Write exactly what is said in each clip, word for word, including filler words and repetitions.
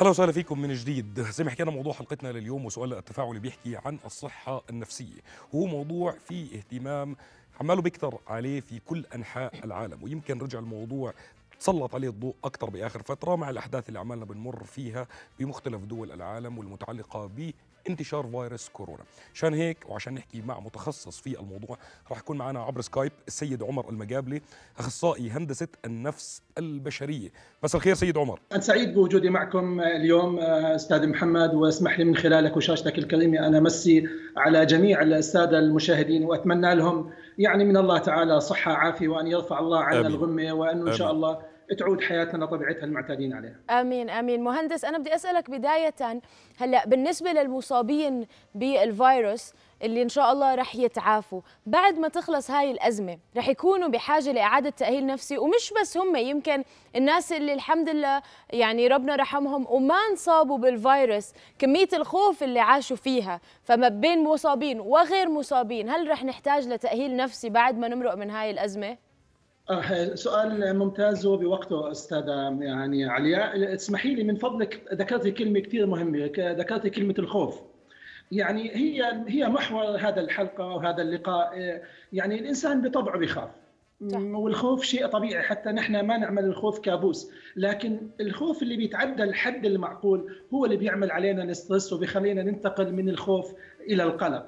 اهلا وسهلا فيكم من جديد. زي ما حكينا موضوع حلقتنا لليوم وسؤالنا التفاعلي بيحكي عن الصحة النفسية، وهو موضوع فيه اهتمام عماله بيكتر عليه في كل أنحاء العالم، ويمكن رجع الموضوع تسلط عليه الضوء أكثر بآخر فترة مع الأحداث اللي عمالنا بنمر فيها بمختلف دول العالم والمتعلقة به انتشار فيروس كورونا. عشان هيك وعشان نحكي مع متخصص في الموضوع راح يكون معنا عبر سكايب السيد عمر المقابلي، اخصائي هندسه النفس البشريه. مساء الخير سيد عمر. انا سعيد بوجودي معكم اليوم استاذ محمد، واسمح لي من خلالك وشاشتك الكريمه انا امسي على جميع الساده المشاهدين واتمنى لهم يعني من الله تعالى صحه وعافيه، وان يرفع الله عنا الغمه، وانه ان شاء الله تعود حياتنا طبيعتها المعتادين عليها. امين امين. مهندس انا بدي اسالك بدايه، هلا بالنسبه للمصابين بالفيروس اللي ان شاء الله رح يتعافوا، بعد ما تخلص هاي الازمه رح يكونوا بحاجه لاعاده تاهيل نفسي، ومش بس هم، يمكن الناس اللي الحمد لله يعني ربنا رحمهم وما انصابوا بالفيروس، كميه الخوف اللي عاشوا فيها، فما بين مصابين وغير مصابين، هل رح نحتاج لتاهيل نفسي بعد ما نمرق من هاي الازمه؟ سؤال ممتاز وبوقته أستاذة يعني علياء. اسمحي لي من فضلك، ذكرتي كلمة كثير مهمة، ذكرتي كلمة الخوف. يعني هي هي محور هذا الحلقة وهذا اللقاء. يعني الإنسان بطبعه بيخاف، والخوف شيء طبيعي، حتى نحن ما نعمل الخوف كابوس، لكن الخوف اللي بيتعدى الحد المعقول هو اللي بيعمل علينا الاسترس وبيخلينا ننتقل من الخوف إلى القلق.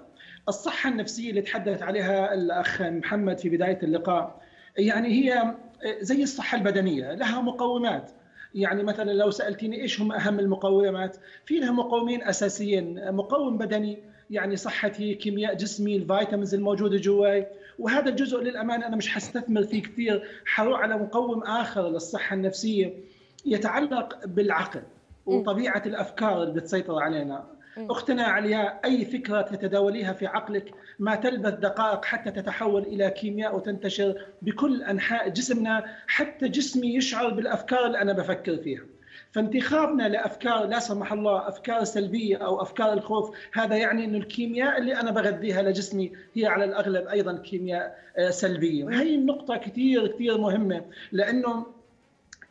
الصحة النفسية اللي تحدث عليها الأخ محمد في بداية اللقاء يعني هي زي الصحة البدنية، لها مقومات. يعني مثلا لو سألتني إيش هم أهم المقومات، في لها مقومين أساسيين، مقوم بدني يعني صحتي، كيمياء جسمي، الفيتامينز الموجودة جواي، وهذا الجزء للأمانة أنا مش حستثمر فيه كثير، حروح على مقوم آخر للصحة النفسية يتعلق بالعقل وطبيعة الأفكار اللي بتسيطر علينا. أختنا علياء، أي فكرة تتداوليها في عقلك ما تلبث دقائق حتى تتحول إلى كيمياء وتنتشر بكل أنحاء جسمنا، حتى جسمي يشعر بالأفكار اللي أنا بفكر فيها. فانتخابنا لأفكار لا سمح الله أفكار سلبية أو أفكار الخوف، هذا يعني أن الكيمياء اللي أنا بغذيها لجسمي هي على الأغلب أيضا كيمياء سلبية. وهي النقطة كثير كثير مهمة، لأنه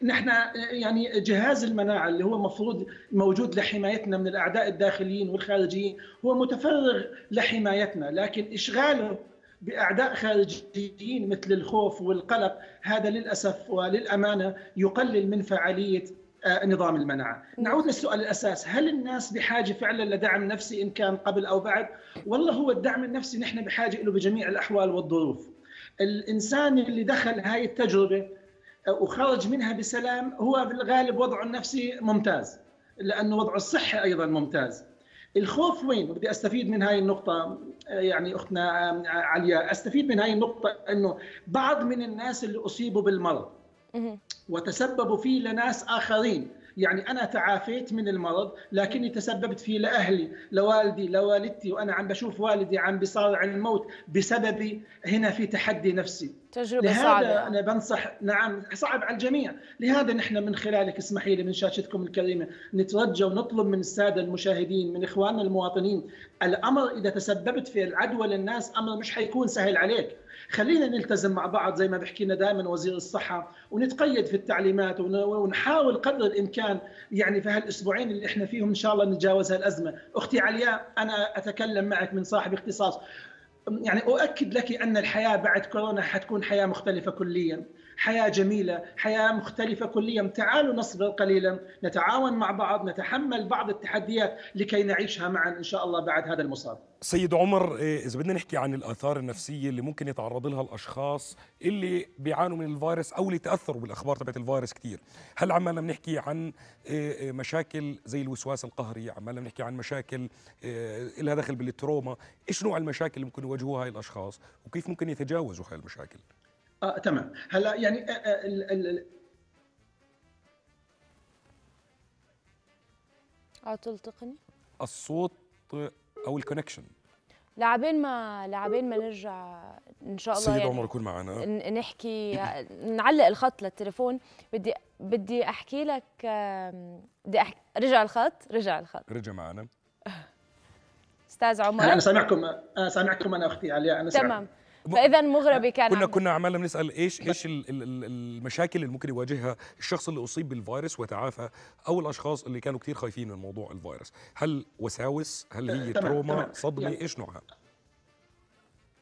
نحن يعني جهاز المناعة اللي هو مفروض موجود لحمايتنا من الأعداء الداخليين والخارجيين هو متفرغ لحمايتنا، لكن إشغاله بأعداء خارجيين مثل الخوف والقلق هذا للأسف وللأمانة يقلل من فعالية نظام المناعة. نعود للسؤال الأساس، هل الناس بحاجة فعلا لدعم نفسي إن كان قبل أو بعد؟ والله هو الدعم النفسي نحن بحاجة له بجميع الأحوال والظروف. الإنسان اللي دخل هاي التجربة وخرج منها بسلام هو في الغالب وضعه النفسي ممتاز، لأنه وضعه الصحي أيضا ممتاز. الخوف وين؟ بدي أستفيد من هاي النقطة يعني أختنا علياء، أستفيد من هاي النقطة أنه بعض من الناس اللي أصيبوا بالمرض وتسببوا فيه لناس آخرين. يعني أنا تعافيت من المرض لكني تسببت فيه لأهلي، لوالدي، لوالدتي، وأنا عم بشوف والدي عم بيصارع الموت بسببي. هنا في تحدي نفسي، تجربة صعبة. لهذا أنا بنصح، نعم صعب على الجميع. لهذا نحن من خلالك اسمحي لي من شاشتكم الكريمة نترجى ونطلب من السادة المشاهدين من إخواننا المواطنين، الأمر إذا تسببت في العدوى للناس أمر مش حيكون سهل عليك. خلينا نلتزم مع بعض زي ما بحكي لنا دائما وزير الصحة، ونتقيد في التعليمات، ونحاول قدر الإمكان يعني في هالأسبوعين اللي احنا فيهم إن شاء الله نتجاوز هالأزمة. أختي علياء أنا أتكلم معك من صاحب اختصاص، يعني أؤكد لك أن الحياة بعد كورونا حتكون حياة مختلفة كليا، حياة جميلة، حياة مختلفة كليا. تعالوا نصبر قليلا، نتعاون مع بعض، نتحمل بعض التحديات لكي نعيشها معا إن شاء الله بعد هذا المصاب. سيد عمر، إذا بدنا نحكي عن الآثار النفسية اللي ممكن يتعرض لها الأشخاص اللي بيعانوا من الفيروس أو اللي تأثروا بالأخبار تبعت الفيروس كثير، هل عمالنا بنحكي عن مشاكل زي الوسواس القهري، عمالنا بنحكي عن مشاكل لها دخل بالتروما، إيش نوع المشاكل اللي ممكن يواجهوها هاي الأشخاص وكيف ممكن يتجاوزوا هاي المشاكل؟ آه، تمام. هلا يعني آه، آه، ال ال عطل تقني الصوت او الكونكشن. لاعبين ما لاعبين ما نرجع ان شاء الله سيد عمر يكون يعني معنا نحكي نعلق الخط للتليفون. بدي بدي احكي لك، بدي أحكي رجع الخط رجع الخط رجع معنا استاذ عمر. انا سامعكم انا سامعكم انا اختي علياء. انا تمام. فاذا مغربي كان كنا كنا عمالنا بنسال ايش ايش المشاكل اللي ممكن يواجهها الشخص اللي اصيب بالفيروس وتعافى، او الاشخاص اللي كانوا كتير خايفين من موضوع الفيروس، هل وساوس، هل هي تروما، صدمه، يعني ايش نوعها؟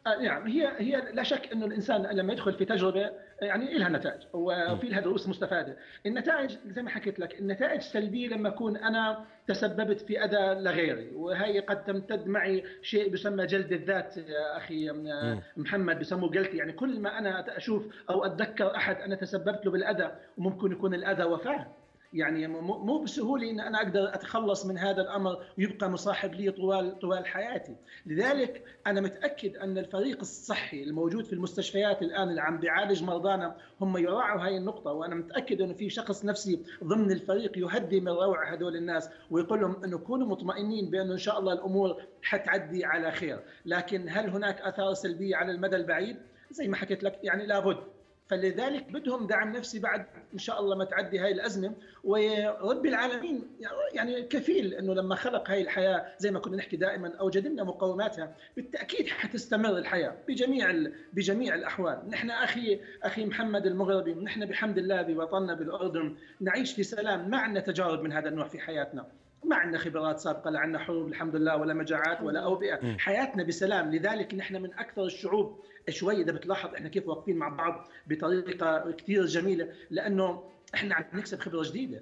يعني هي هي لا شك انه الانسان لما يدخل في تجربه يعني لها نتائج وفي لها دروس مستفاده، النتائج زي ما حكيت لك، النتائج السلبيه لما اكون انا تسببت في اذى لغيري، وهي قد تمتد معي شيء يسمى جلد الذات يا اخي محمد، بسموه جلتي، يعني كل ما انا اشوف او اتذكر احد انا تسببت له بالاذى، وممكن يكون الاذى وفاه، يعني مو بسهوله ان انا اقدر اتخلص من هذا الامر ويبقى مصاحب لي طوال طوال حياتي. لذلك انا متاكد ان الفريق الصحي الموجود في المستشفيات الان اللي عم بيعالج مرضانا هم يراعوا هاي النقطه، وانا متاكد انه في شخص نفسي ضمن الفريق يهدي من روع هذول الناس ويقول لهم انه كونوا مطمئنين بانه ان شاء الله الامور حتعدي على خير. لكن هل هناك اثار سلبيه على المدى البعيد؟ زي ما حكيت لك يعني لابد، فلذلك بدهم دعم نفسي بعد ان شاء الله ما تعدي هاي الازمه. ورب العالمين يعني كفيل انه لما خلق هاي الحياه زي ما كنا نحكي دائما اوجد لنا مقوماتها، بالتاكيد حتستمر الحياه بجميع ال... بجميع الاحوال. نحن اخي اخي محمد المغربي، نحن بحمد الله بوطننا بالاردن نعيش في سلام، ما عندنا تجارب من هذا النوع في حياتنا، ما عندنا خبرات سابقه، لا عندنا حروب الحمد لله ولا مجاعات ولا اوبئه، حياتنا بسلام. لذلك نحن من اكثر الشعوب شوي اذا بتلاحظ احنا كيف واقفين مع بعض بطريقه كثير جميله، لانه احنا عم نكسب خبره جديده.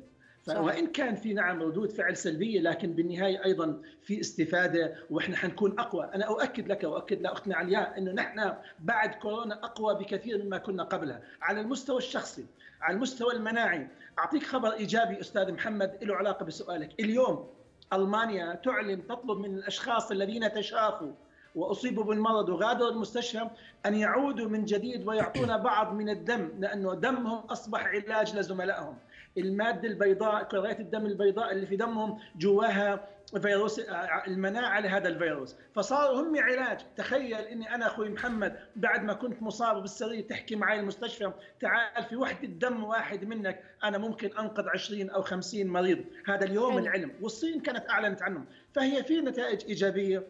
وان كان في نعم ردود فعل سلبيه، لكن بالنهايه ايضا في استفاده واحنا حنكون اقوى. انا اؤكد لك واؤكد لاختنا علياء انه نحن بعد كورونا اقوى بكثير مما كنا قبلها على المستوى الشخصي، على المستوى المناعي. اعطيك خبر ايجابي استاذ محمد له علاقه بسؤالك. اليوم المانيا تعلن تطلب من الاشخاص الذين تشافوا واصيبوا بالمرض وغادروا المستشفى ان يعودوا من جديد ويعطونا بعض من الدم، لانه دمهم اصبح علاج لزملائهم. الماده البيضاء، كريات الدم البيضاء اللي في دمهم جواها فيروس المناعه لهذا الفيروس، فصاروا هم علاج. تخيل اني انا اخوي محمد بعد ما كنت مصاب بالسرير تحكي معي المستشفى تعال في وحده دم واحد منك انا ممكن انقذ عشرين او خمسين مريض. هذا اليوم العلم، والصين كانت اعلنت عنه. فهي في نتائج ايجابيه،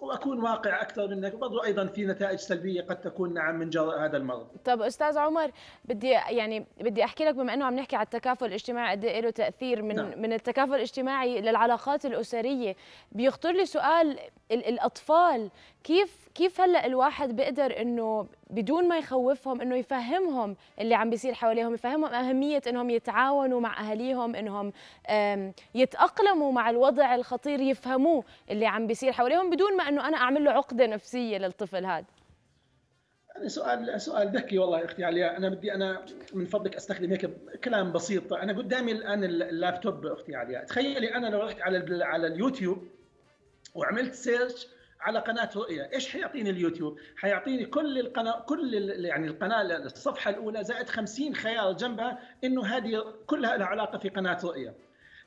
واكون واقع اكثر منك، برضو ايضا في نتائج سلبيه قد تكون نعم من جراء هذا المرض. طب استاذ عمر، بدي يعني بدي احكي لك بما انه عم نحكي على التكافل الاجتماعي قد ايه له تاثير من نعم. من التكافل الاجتماعي للعلاقات الاسريه، بيخطر لي سؤال الاطفال، كيف كيف هلا الواحد بيقدر انه بدون ما يخوفهم انه يفهمهم اللي عم بيصير حواليهم، يفهمهم اهميه انهم يتعاونوا مع اهاليهم، انهم يتاقلموا مع الوضع الخطير، يفهموه اللي عم بيصير حواليهم بدون ما انه انا اعمل له عقده نفسيه للطفل هذا. سؤال سؤال ذكي والله اختي علياء. انا بدي انا من فضلك استخدم هيك كلام بسيط. انا قدامي الان اللابتوب اختي علياء، تخيلي انا لو رحت على على اليوتيوب وعملت سيرش على قناه رؤيا، ايش حيعطيني اليوتيوب؟ حيعطيني كل القناه، كل يعني القناه الصفحه الاولى زائد خمسين خيار جنبها انه هذه كلها لها علاقه في قناه رؤيا.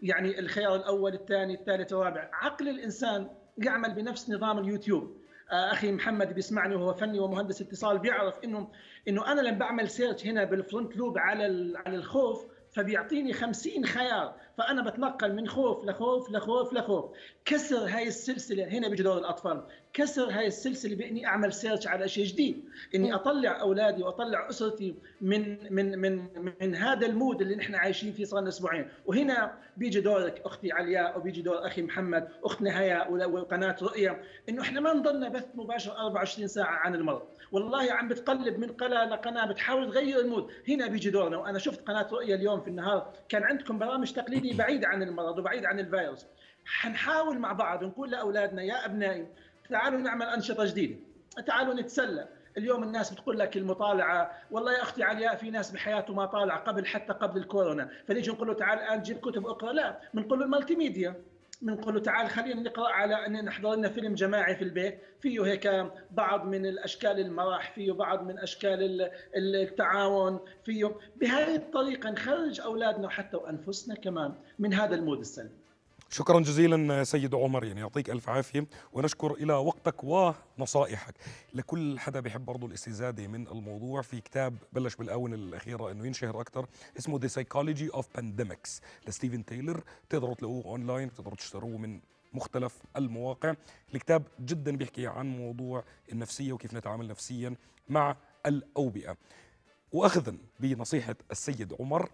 يعني الخيار الاول، الثاني، الثالث، الرابع. عقل الانسان يعمل بنفس نظام اليوتيوب. اخي محمد بيسمعني وهو فني ومهندس اتصال، بيعرف انه انه انا لما بعمل سيرش هنا بالفرونت لوب على على الخوف فبيعطيني خمسين خيار، فأنا بتنقل من خوف لخوف لخوف لخوف. كسر هاي السلسلة، هنا بيجي دور الأطفال، كسر هاي السلسلة بإني أعمل سيرش على شيء جديد، إني أطلع أولادي وأطلع أسرتي من من من من هذا المود اللي نحن عايشين فيه صارنا أسبوعين. وهنا بيجي دورك أختي علياء، وبيجي دور أخي محمد، أختنا هيا، وقناة رؤيا، إنه إحنا ما نضلنا بث مباشر أربعة وعشرين ساعة عن المرض. والله عم بتقلب من قناة لقناة، بتحاول تغير المود. هنا بيجي دورنا، وأنا شفت قناة رؤيا اليوم في النهار كان عندكم برامج تقليدية بعيد عن المرض وبعيد عن الفيروس. حنحاول مع بعض نقول لأولادنا يا أبنائي تعالوا نعمل أنشطة جديدة، تعالوا نتسلى. اليوم الناس بتقول لك المطالعة، والله يا أختي علياء في ناس بحياته ما طالع قبل حتى قبل الكورونا، فنيجي نقول له تعال الآن جيب كتب اقرأ، لا، بنقول له المالتي ميديا، بنقول له تعال خلينا نقرأ على أن نحضر لنا فيلم جماعي في البيت فيه هيك بعض من الأشكال المرح، فيه بعض من أشكال التعاون، فيه. بهذه الطريقة نخرج أولادنا وحتى وأنفسنا كمان من هذا المود السلبي. شكرا جزيلا سيد عمر، يعني يعطيك ألف عافية، ونشكر إلى وقتك ونصائحك. لكل حدا بيحب برضه الاستزادة من الموضوع، في كتاب بلش بالآونة الأخيرة أنه ينشهر أكثر اسمه The Psychology of Pandemics لستيفن تايلر، بتقدروا تلاقوه أونلاين، بتقدروا تشتروه من مختلف المواقع. الكتاب جدا بيحكي عن موضوع النفسية وكيف نتعامل نفسيا مع الأوبئة، وأخذا بنصيحة السيد عمر